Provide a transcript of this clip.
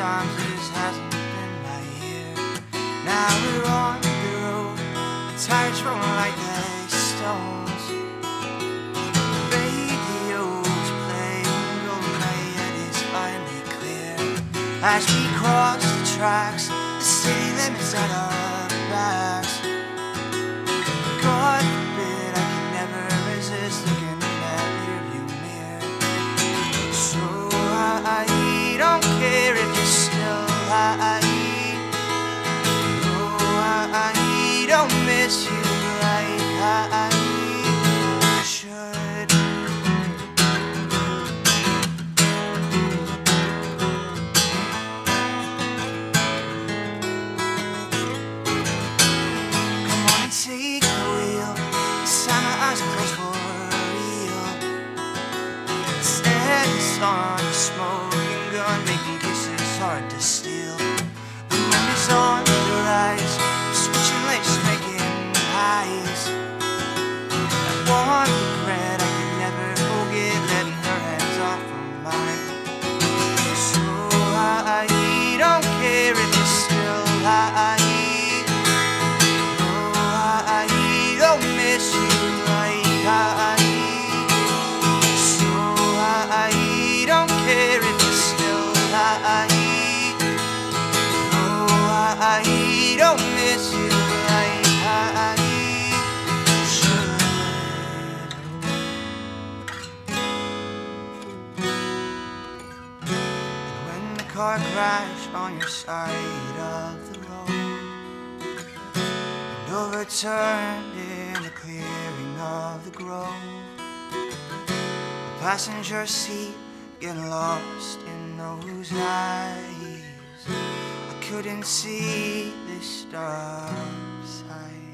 times this hasn't been my year. Now we're on the road, tires rolling like the Stones. The radio's playing Golden, my head is finally clear. As we cross the tracks, the city limits at our backs. God forbid I can never resist looking in that rearview mirror. So I don't care if you're still high. Oh, I don't miss you like I should. Come on and take the wheel. This time my eyes are closed for real. Instead it's on the smoke. Making kisses hard to steal. The moon is on the rise, switching lanes, making eyes. I want regret, I can never forget letting her hands off of mine. So I don't care if you're still high. Oh, I don't miss you like I. So I don't care if you're still I, oh, I don't miss you like I should. And when the car crashed on your side of the road and overturned in the clearing of the grove, the passenger seat getting lost in those eyes, I couldn't see the stars.